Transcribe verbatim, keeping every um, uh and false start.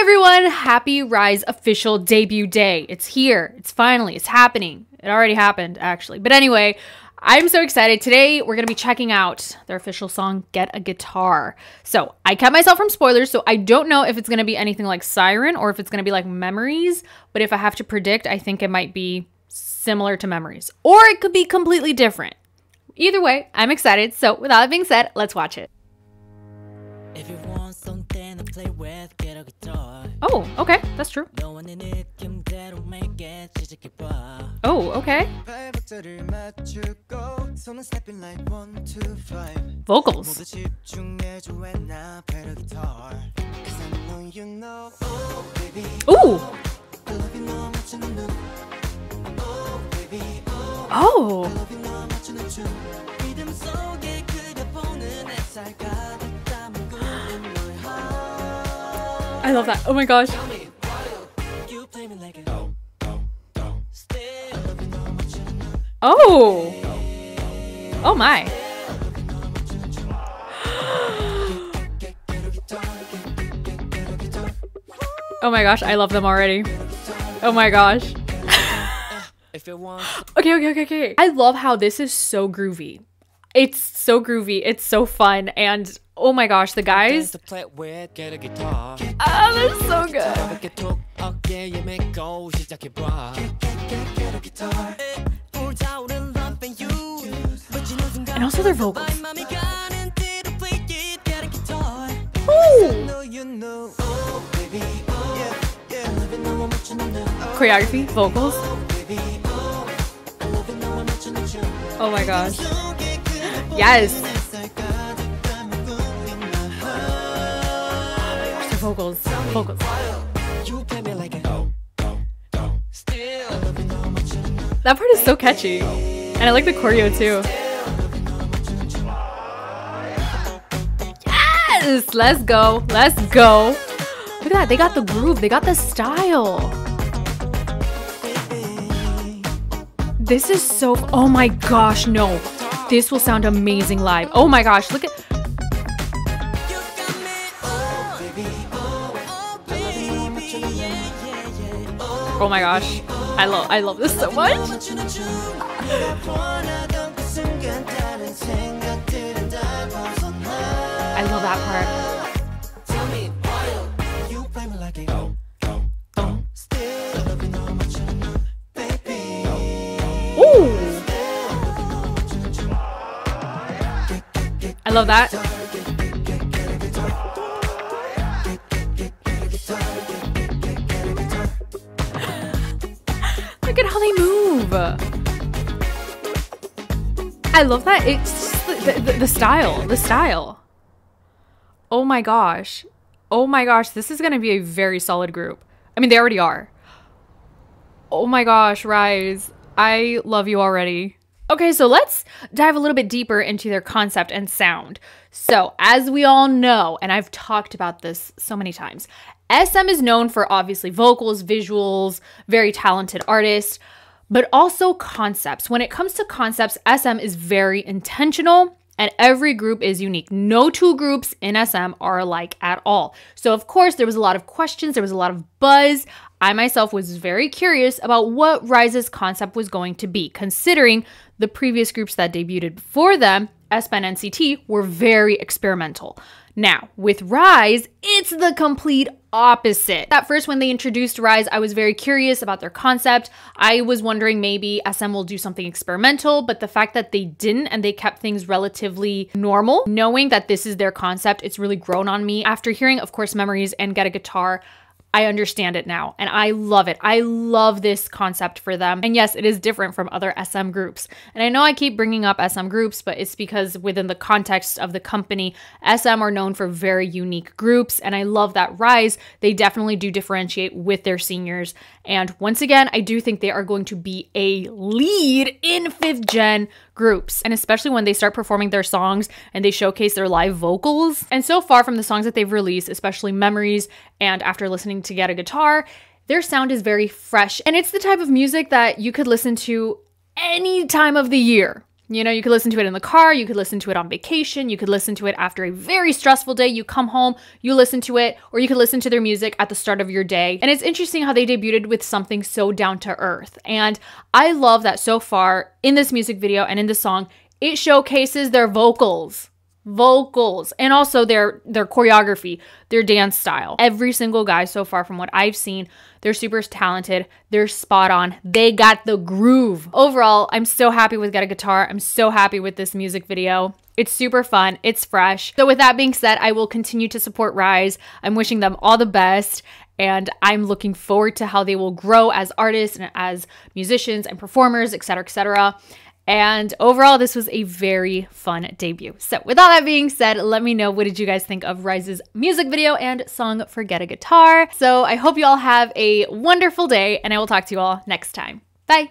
everyone, happy RIIZE official debut day. It's here, it's finally, it's happening. It already happened actually, but anyway, I'm so excited. Today we're gonna be checking out their official song, Get A Guitar. So I kept myself from spoilers, so I don't know if it's gonna be anything like Siren or if it's gonna be like Memories, but if I have to predict, I think it might be similar to Memories, or it could be completely different. Either way, I'm excited, so with all that being said, let's watch it. If you want something to play with, get a guitar. Oh, okay, that's true. Oh, okay. Vocals. Ooh. Oh. I love that. Oh my gosh. Oh. Oh my. Oh my gosh, I love them already. Oh my gosh. Okay, okay, okay, okay. I love how this is so groovy. It's so groovy. It's so fun. And oh my gosh, the guys. Oh, that's so good. And also their vocals. Ooh. Choreography, vocals. Oh my gosh. Yes. The vocals. Vocals. That part is so catchy. And I like the choreo too. Yes! Let's go. Let's go. Look at that. They got the groove. They got the style. This is so, oh my gosh, no. This will sound amazing live. Oh my gosh, look at. Oh my gosh, I love, I love this so much. I love that part. I love that. Look at how they move. I love that. It's the, the, the style, the style. Oh my gosh. Oh my gosh. This is going to be a very solid group. I mean, they already are. Oh my gosh, RIIZE. I love you already. Okay, so let's dive a little bit deeper into their concept and sound. So as we all know, and I've talked about this so many times, S M is known for obviously vocals, visuals, very talented artists, but also concepts. When it comes to concepts, S M is very intentional and every group is unique. No two groups in S M are alike at all. So of course, there was a lot of questions, there was a lot of buzz. I myself was very curious about what RIIZE's concept was going to be, considering the previous groups that debuted before them, S B A N and N C T, were very experimental. Now, with RIIZE, it's the complete opposite. At first, when they introduced RIIZE, I was very curious about their concept. I was wondering maybe S M will do something experimental, but the fact that they didn't and they kept things relatively normal, knowing that this is their concept, it's really grown on me. After hearing, of course, Memories and Get a Guitar, I understand it now and I love it. I love this concept for them. And yes, it is different from other S M groups. And I know I keep bringing up S M groups, but it's because within the context of the company, S M are known for very unique groups. And I love that RIIZE, they definitely do differentiate with their seniors. And once again, I do think they are going to be a lead in fifth gen groups. And especially when they start performing their songs and they showcase their live vocals. And so far from the songs that they've released, especially Memories and after listening to Get a Guitar, their sound is very fresh and it's the type of music that you could listen to any time of the year. You know, you could listen to it in the car, you could listen to it on vacation, you could listen to it after a very stressful day, you come home, you listen to it, or you could listen to their music at the start of your day. And it's interesting how they debuted with something so down to earth. And I love that so far in this music video and in this song, it showcases their vocals. vocals and also their their choreography, their dance style. Every single guy so far from what I've seen, they're super talented, they're spot on, they got the groove. Overall, I'm so happy with Get A Guitar. I'm so happy with this music video. It's super fun, it's fresh. So with that being said, I will continue to support RIIZE. I'm wishing them all the best, and I'm looking forward to how they will grow as artists and as musicians and performers, etc, et cetera. And overall, this was a very fun debut. So with all that being said, let me know, what did you guys think of RIIZE's music video and song for Get A Guitar? So I hope you all have a wonderful day, and I will talk to you all next time. Bye.